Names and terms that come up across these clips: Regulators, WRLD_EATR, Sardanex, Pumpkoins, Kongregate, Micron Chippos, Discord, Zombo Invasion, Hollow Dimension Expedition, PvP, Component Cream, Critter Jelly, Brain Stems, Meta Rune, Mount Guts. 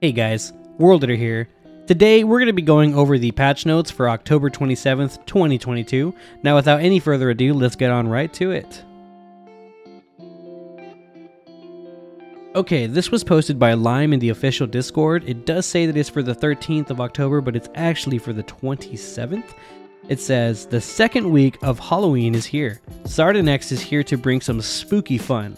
Hey guys, WRLD_EATR here. Today we're going to be going over the patch notes for October 27th, 2022. Now without any further ado, let's get on right to it. Okay, this was posted by Lime in the official Discord. It does say that it's for the 13th of October, but it's actually for the 27th. It says, the second week of Halloween is here. Sardanex is here to bring some spooky fun.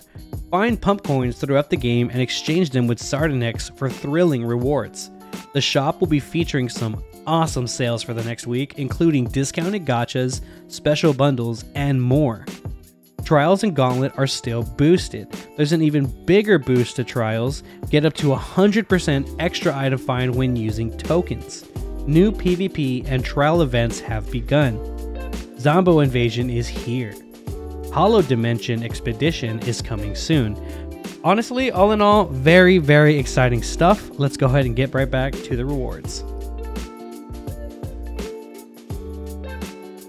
Find pump coins throughout the game and exchange them with Sardanex for thrilling rewards. The shop will be featuring some awesome sales for the next week, including discounted gachas, special bundles, and more. Trials and Gauntlet are still boosted. There's an even bigger boost to Trials. Get up to 100% extra item find when using tokens. New PvP and trial events have begun. Zombo Invasion is here. Hollow Dimension Expedition is coming soon. Honestly, all in all, very, very exciting stuff. Let's go ahead and get right back to the rewards.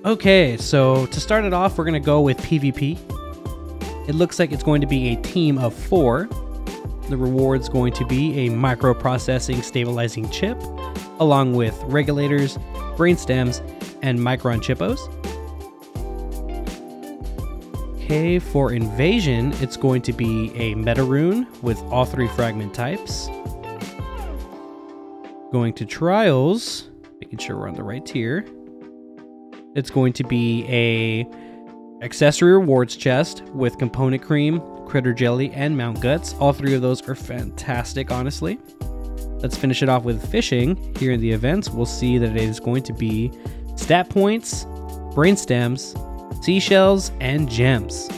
Okay, so to start it off, we're going to go with PvP. It looks like it's going to be a team of 4. The reward's going to be a microprocessing stabilizing chip, along with Regulators, Brain Stems, and Micron Chippos. Okay, for Invasion, it's going to be a Meta Rune with all 3 fragment types. Going to Trials, making sure we're on the right tier. It's going to be a accessory rewards chest with Component Cream, Critter Jelly, and Mount Guts. All 3 of those are fantastic, honestly. Let's finish it off with fishing. Here in the events, we'll see that it is going to be stat points, brain stems, seashells, and gems.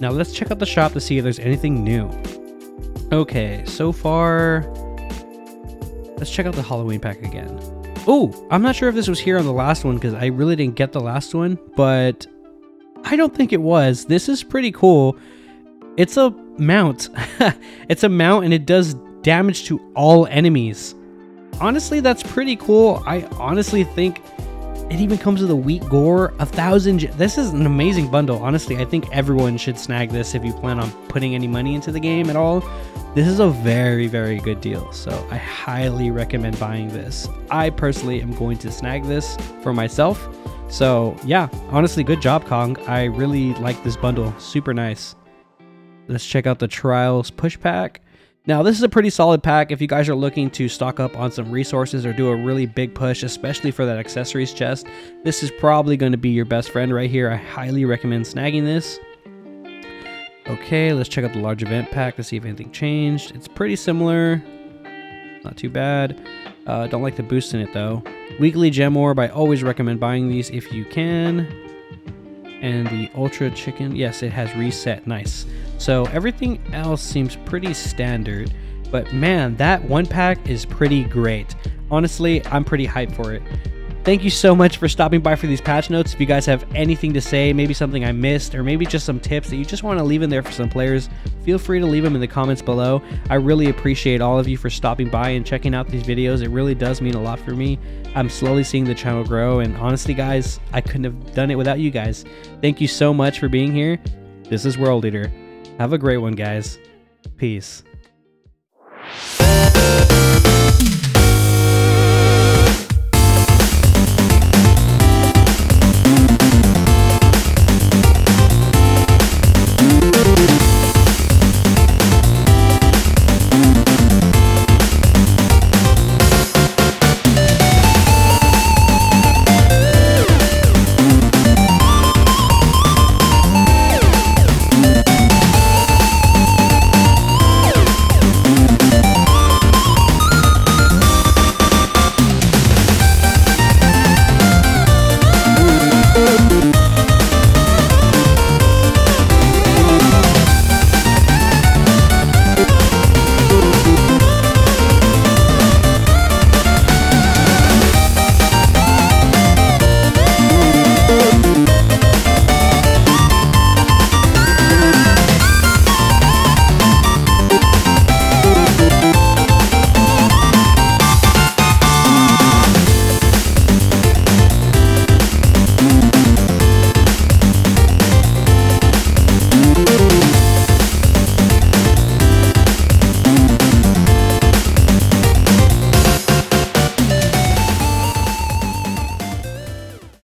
Now let's check out the shop to see if there's anything new. Okay, so far, let's check out the Halloween pack again. Oh, I'm not sure if this was here on the last one because I really didn't get the last one, but I don't think it was. This is pretty cool. It's a mount. It's a mount and it does damage to all enemies. Honestly, that's pretty cool. I honestly think it even comes with a weak gore, 1,000. This is an amazing bundle. Honestly, I think everyone should snag this if you plan on putting any money into the game at all. This is a very, very good deal. So I highly recommend buying this. I personally am going to snag this for myself. So yeah, honestly, good job, Kong. I really like this bundle. Super nice. Let's check out the Trials push pack. Now, this is a pretty solid pack if you guys are looking to stock up on some resources or do a really big push, especially for that accessories chest. This is probably going to be your best friend right here. I highly recommend snagging this. Okay, let's check out the large event pack to see if anything changed. It's pretty similar. Not too bad. Don't like the boost in it, though. Weekly gem orb. I always recommend buying these if you can. And the ultra chicken, yes, it has reset. Nice. So everything else seems pretty standard, but man, that one pack is pretty great. Honestly, I'm pretty hyped for it. Thank you so much for stopping by for these patch notes. If you guys have anything to say, maybe something I missed, or maybe just some tips that you just want to leave in there for some players, feel free to leave them in the comments below. I really appreciate all of you for stopping by and checking out these videos. It really does mean a lot for me. I'm slowly seeing the channel grow, and honestly, guys, I couldn't have done it without you guys. Thank you so much for being here. This is WRLD_EATR. Have a great one, guys. Peace.